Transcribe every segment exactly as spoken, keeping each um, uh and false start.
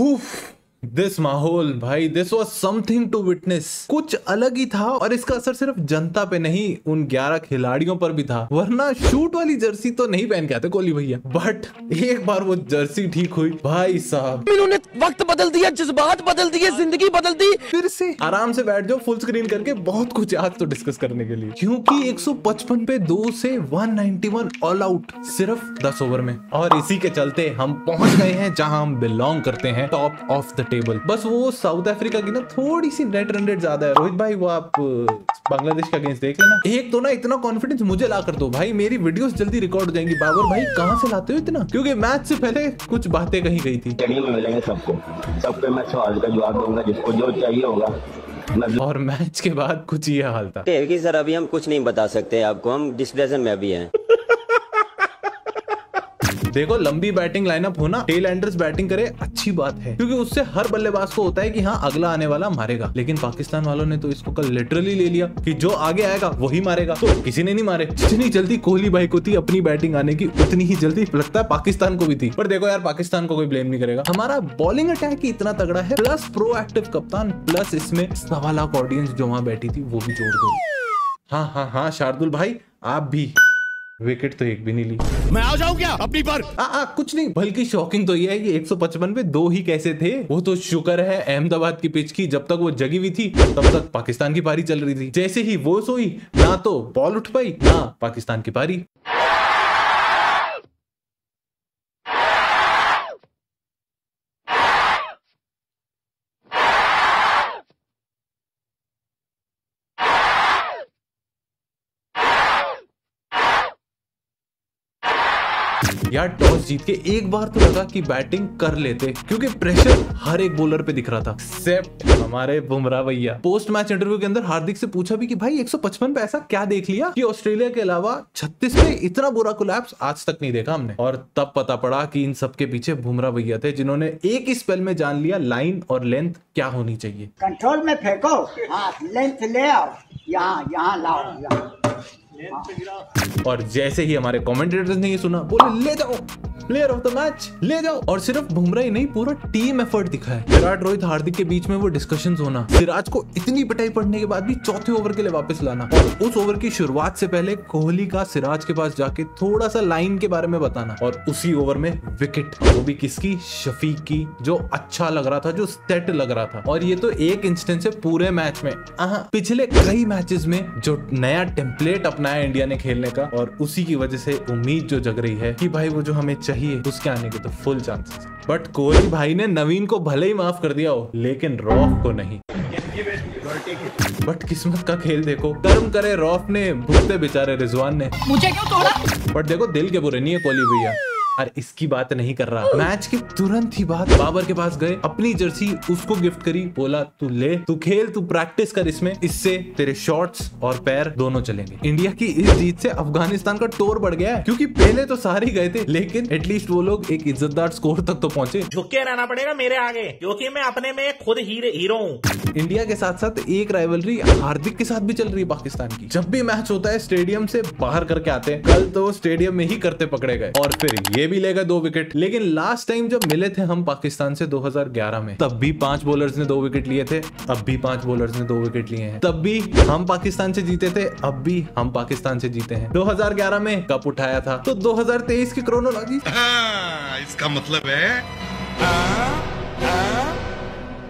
उफ, दिस माहौल भाई, this was something to witness. कुछ अलग ही था और इसका असर सिर्फ जनता पे नहीं उन ग्यारह खिलाड़ियों पर भी था, वरना शूट वाली जर्सी तो नहीं पहन के आते कोहली भैया। बट एक बार वो जर्सी ठीक हुई भाई साहब, इन्होंने वक्त बदल दिया, जज्बात बदल दिए, जिंदगी बदल दी। फिर से आराम से बैठ जाओ फुल स्क्रीन करके, बहुत कुछ आज तो डिस्कस करने के लिए, क्योंकि एक सौ पचपन पे दो से एक सौ इक्यानवे ऑल आउट सिर्फ दस ओवर में। और इसी के चलते हम पहुंच गए हैं जहां हम बिलोंग करते हैं, टॉप ऑफ द टेबल। बस वो साउथ अफ्रीका की ना थोड़ी सी नेट रन रेट ज्यादा है। रोहित भाई वो आप बांग्लादेश का अगेंस्ट देख लेना। एक तो ना इतना कॉन्फिडेंस मुझे ला कर दो भाई, मेरी वीडियोस जल्दी रिकॉर्ड हो जाएंगी। बाबर भाई कहां से लाते हो इतना, क्योंकि मैच से पहले कुछ बातें कही गई थी। चलिए मिलेंगे सबको, सबके मैं सवाल का जवाब दूंगा, जिसको जो चाहिए होगा। और मैच के बाद कुछ ये हाल था। सर अभी हम कुछ नहीं बता सकते आपको, हम डिस्कशन में अभी है। देखो लंबी बैटिंग लाइनअप होना, टेल एंडर्स बैटिंग करे अच्छी बात है, क्योंकि उससे हर बल्लेबाज को होता है कि हाँ अगला आने वाला मारेगा। लेकिन पाकिस्तान वालों ने तो इसको कल लिटरली ले लिया कि जो आगे आएगा वही मारेगा, तो किसी ने नहीं मारे। जितनी जल्दी कोहली भाई को थी अपनी बैटिंग आने की, उतनी ही जल्दी लगता है पाकिस्तान को भी थी। पर देखो यार, पाकिस्तान को कोई ब्लेम नहीं करेगा, हमारा बॉलिंग अटैक ही इतना तगड़ा है, प्लस प्रोएक्टिव कप्तान, प्लस इसमें सवा लाख ऑडियंस जो वहाँ बैठी थी वो भी जोड़ दो। हाँ हाँ हाँ शार्दुल भाई, आप भी विकेट तो एक भी नहीं ली। मैं आ जाऊं क्या अपनी पर? आ, आ, कुछ नहीं, बल्कि शॉकिंग तो ये है कि एक सौ पचपन पे दो ही कैसे थे। वो तो शुक्र है अहमदाबाद की पिच की, जब तक वो जगी हुई थी तब तक पाकिस्तान की पारी चल रही थी। जैसे ही वो सोई, ना तो बॉल उठ पाई ना पाकिस्तान की पारी। यार टॉस जीत के एक बार तो लगा कि बैटिंग कर लेते, क्योंकि प्रेशर हर एक बॉलर पे दिख रहा था, एक्सेप्ट हमारे बुमराह भैया। पोस्ट मैच इंटरव्यू के अंदर हार्दिक से पूछा भी कि भाई एक सौ पचपन पे ऐसा क्या देख लिया कि ऑस्ट्रेलिया के अलावा छत्तीस पे इतना बुरा कोलैप्स आज तक नहीं देखा हमने। और तब पता पड़ा कि इन सबके पीछे बुमराह भैया थे, जिन्होंने एक ही स्पेल में जान लिया लाइन और लेंथ क्या होनी चाहिए। कंट्रोल में फेंको, लेंथ ले आओ, यहाँ यहाँ लाओ। और जैसे ही हमारे कमेंटेटर्स ने ये सुना, बोले ले जाओ प्लेयर ऑफ द मैच, ले जाओ। और सिर्फ बुमराह ही नहीं, पूरा टीम एफर्ट दिखा है। विराट रोहित हार्दिक के बीच में वो डिस्कशंस होना, सिराज को इतनी पिटाई पड़ने के बाद भी चौथे ओवर के लिए वापस लाना, और उस ओवर की शुरुआत से पहले कोहली का सिराज के पास जाके थोड़ा सा लाइन के बारे में बताना, और उसी ओवर में विकेट, वो भी किसकी, शफीक की, जो अच्छा लग रहा था, जो सेट लग रहा था। और ये तो एक इंस्टेंस है पूरे मैच में, पिछले कई मैचेस में जो नया टेम्पलेट अपनाया इंडिया ने खेलने का, और उसी की वजह से उम्मीद जो जग रही है कि भाई वो जो हमें चाहिए उसके आने के तो फुल चांसेस। बट कोहली भाई ने नवीन को भले ही माफ कर दिया हो, लेकिन रॉफ को नहीं। बट किस्मत का खेल देखो, कर्म करे रॉफ ने, भुगते बेचारे रिजवान ने। मुझे क्यों तोड़ा? बट देखो दिल के बुरे नहीं है कोहली भैया, और इसकी बात नहीं कर रहा। मैच के तुरंत ही बाद बाबर के पास गए, अपनी जर्सी उसको गिफ्ट करी, बोला तू ले, तू खेल, तू प्रैक्टिस कर इसमें, इससे तेरे शॉट्स और पैर दोनों चलेंगे। इंडिया की इस जीत से अफगानिस्तान का टोर बढ़ गया है, क्योंकि पहले तो सारे गए थे, लेकिन एटलीस्ट वो लोग एक इज्जतदार स्कोर तक तो पहुंचे। झुके रहना पड़ेगा मेरे आगे, क्योंकि मैं अपने में खुद हीरो हूँ। इंडिया के साथ साथ एक राइवलरी हार्दिक के साथ भी चल रही है पाकिस्तान की। जब भी मैच होता है स्टेडियम से बाहर करके आते हैं, कल तो स्टेडियम में ही करते पकड़े गए, और फिर ये भी ले गए दो विकेट। लेकिन लास्ट टाइम जब मिले थे हम पाकिस्तान से दो हज़ार ग्यारह में, तब भी पांच बॉलर्स ने दो विकेट लिए थे, अब भी पांच बॉलर्स ने दो विकेट लिए हैं। तब भी हम पाकिस्तान से जीते थे, अब भी हम पाकिस्तान से जीते हैं। दो हज़ार ग्यारह में कप उठाया था, तो दो हज़ार तेईस की क्रोनोलॉजी। हाँ, इसका मतलब है आ, आ,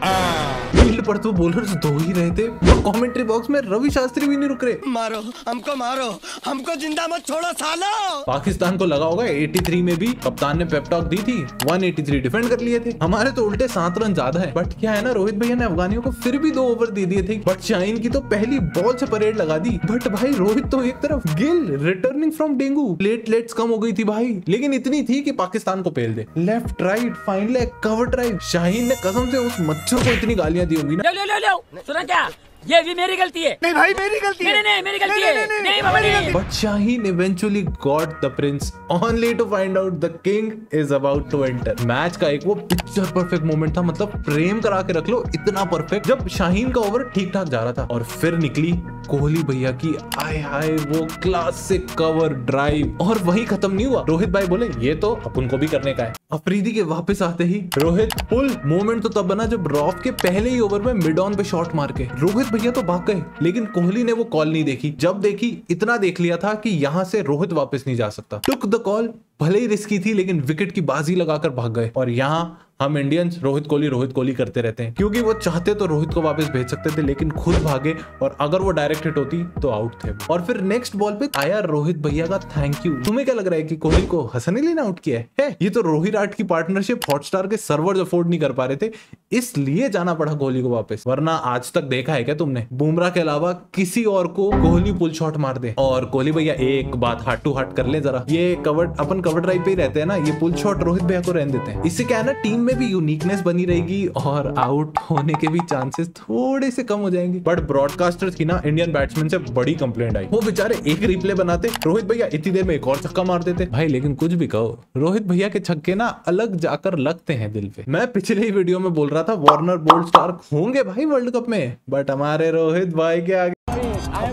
आ, फील्ड पर तो बॉलर्स दो ही रहे थे, और कमेंट्री बॉक्स में रवि शास्त्री भी नहीं रुक रहे। मारो हमको, मारो हमको, जिंदा मत छोड़ो सालो। पाकिस्तान को लगा होगा तिरासी में भी कप्तान ने पेप टॉक दी थी, एक सौ तिरासी डिफेंड कर लिए थे, हमारे तो उल्टे सात रन ज्यादा है। बट क्या है ना, रोहित भैया ने अफगानियों को फिर भी दो ओवर दे दिए थे, बट शाहीन की तो पहली बॉल से परेड लगा दी। बट भाई रोहित तो एक तरफ, Gill returning from dengue, platelets कम हो गई थी भाई, लेकिन इतनी थी कि पाकिस्तान को पेल दे। Left right fine leg cover drive, Shaheen ने कसम से उस मच्छर को इतनी गालियां दी होगी ना। लो लो लो, सुना क्या, ये भी मेरी गलती है। नहीं भाई मेरी गलती है, नहीं नहीं मेरी गलती है, नहीं नहीं बाबा नहीं। But Shaheen eventually got the prince, only to find out the king is about to enter. Match का एक वो पिक्चर परफेक्ट मोमेंट था, मतलब फ्रेम करा के रख लो इतना परफेक्ट, जब शाहीन का ओवर ठीक ठाक जा रहा था, और फिर निकली कोहली भैया की आय हाय वो क्लासिक कवर ड्राइव, और वही खत्म नहीं हुआ। रोहित भाई बोले ये तो अपन को भी करने का है। अफरीदी के वापस आते ही रोहित पुल मोमेंट तो तब बना जब रॉफ के पहले ही ओवर में मिड ऑन पे शॉट मार के रोहित भैया तो भाग गए, लेकिन कोहली ने वो कॉल नहीं देखी। जब देखी इतना देख लिया था कि यहाँ से रोहित वापस नहीं जा सकता। टुक द कॉल, भले ही रिस्की थी लेकिन विकेट की बाजी लगाकर भाग गए। और यहाँ हम इंडियंस रोहित कोहली रोहित कोहली करते रहते हैं, क्योंकि वो चाहते तो रोहित को वापस भेज सकते थे लेकिन खुद भागे और अगर वो डायरेक्ट हिट होती तो आउट थे। और फिर नेक्स्ट बॉल पे आया रोहित भैया का थैंक यू। तुम्हें क्या लग रहा है कि कोहली को हसन अली ने आउट किया है? है ये तो रोहित आर्ट की पार्टनरशिप हॉटस्टार के सर्वर अफोर्ड नहीं कर पा रहे थे, इसलिए जाना पड़ा कोहली को वापस। वरना आज तक देखा है क्या तुमने बुमराह के अलावा किसी और को कोहली पुल शॉट मार दे? और कोहली भैया एक बात हार्ट टू हार्ट कर ले जरा, ये कवर्ड अपन कवर ड्राइव पे ही रहते हैं ना, ये पुल शॉट रोहित भैया को रहने देते हैं। इससे क्या है ना, टीम में भी यूनिकनेस बनी रहेगी और आउट होने के भी चांसेस थोड़े से कम हो जाएंगे। बट ब्रॉडकास्टर्स की ना इंडियन बैट्समैन से बड़ी कंप्लेंट आई, वो बेचारे एक रिप्ले बनाते, रोहित भैया इतनी देर में एक और छक्का मार देते। भाई लेकिन कुछ भी कहो, रोहित भैया के छक्के ना अलग जाकर लगते हैं दिल पे। मैं पिछले ही वीडियो में बोल रहा था वार्नर बोल्ड स्टार्क होंगे भाई वर्ल्ड कप में, बट हमारे रोहित भाई के आगे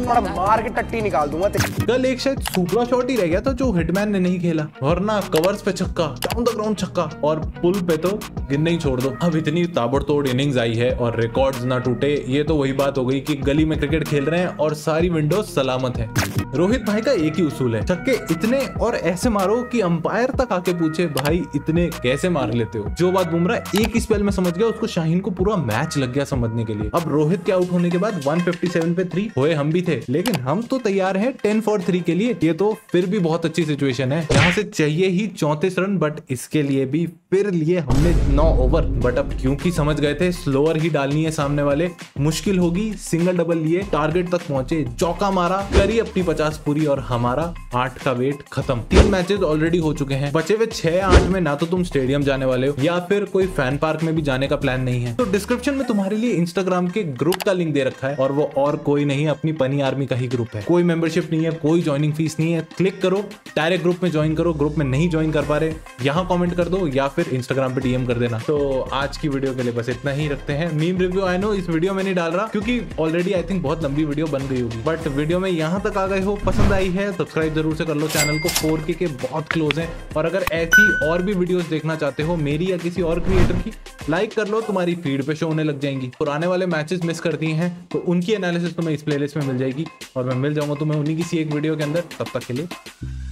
मार के टट्टी निकाल दूंगा। कल एक शायद सुपरा शॉट ही रह गया था जो हिटमैन ने नहीं खेला, वरना कवर्स पे छक्का, डाउन द ग्राउंड छक्का और पुल पे तो गिरने ही छोड़ दो। अब इतनी ताबड़तोड़ इनिंग्स आई है और रिकॉर्ड्स ना टूटे, ये तो वही बात हो गई कि गली में क्रिकेट खेल रहे हैं और सारी विंडोज सलामत है। रोहित भाई का एक ही उसूल है, छक्के इतने और ऐसे मारो कि अंपायर तक आके पूछे भाई इतने कैसे मार लेते हो। जो बात बुमराह एक ही स्पेल में समझ गया, उसको शाहीन को पूरा मैच लग गया समझने के लिए। अब रोहित के आउट होने के बाद वन फिफ्टी सेवन पे थ्री हुए हम भी थे, लेकिन हम तो तैयार हैं टेन फॉर थ्री के लिए। ये तो फिर भी बहुत अच्छी सिचुएशन है, यहाँ से चाहिए ही चौंतीस रन, बट इसके लिए भी फिर लिए हमने नौ ओवर। बट अब क्योंकि समझ गए थे स्लोअर ही डालनी है सामने वाले, मुश्किल होगी, सिंगल डबल लिए टारगेट तक पहुंचे, चौका मारा, करी अपनी पचास पूरी और हमारा आठ का वेट खत्म। तीन मैचेस ऑलरेडी हो चुके हैं, बचे हुए छह आठ में ना तो तुम स्टेडियम जाने वाले हो या फिर कोई फैन पार्क में भी जाने का प्लान नहीं है, तो डिस्क्रिप्शन में तुम्हारे लिए इंस्टाग्राम के ग्रुप का लिंक दे रखा है और वो और कोई नहीं अपनी पनी आर्मी का ही ग्रुप है। कोई मेंबरशिप नहीं है, कोई ज्वाइनिंग फीस नहीं है, क्लिक करो डायरेक्ट ग्रुप में ज्वाइन करो। ग्रुप में नहीं ज्वाइन कर पा रहे यहाँ कमेंट कर दो या फिर इंस्टाग्राम पे डीएम कर देना। तो आज की वीडियो के लिए बस इतना ही रखते हैं। मीम रिव्यू आई नो इस वीडियो में नहीं डाल रहा क्योंकि ऑलरेडी आई थिंक बहुत लंबी वीडियो बन गई होगी, बट वीडियो में यहाँ तक आ गए हो पसंद आई है सब्सक्राइब जरूर से कर लो, चैनल को फोर के के बहुत क्लोज है। और अगर ऐसी और भी वीडियोस देखना चाहते हो मेरी या किसी और क्रिएटर की, लाइक कर लो, तुम्हारी फीड पे शो होने लग जाएंगी। पुराने वाले मैचेस मिस करती हैं तो उनकी एनालिसिस तुम्हें इस प्लेलिस्ट में मिल जाएगी और मैं मिल जाऊंगा तुम्हें उन्हीं किसी एक वीडियो के अंदर। तब तक के लिए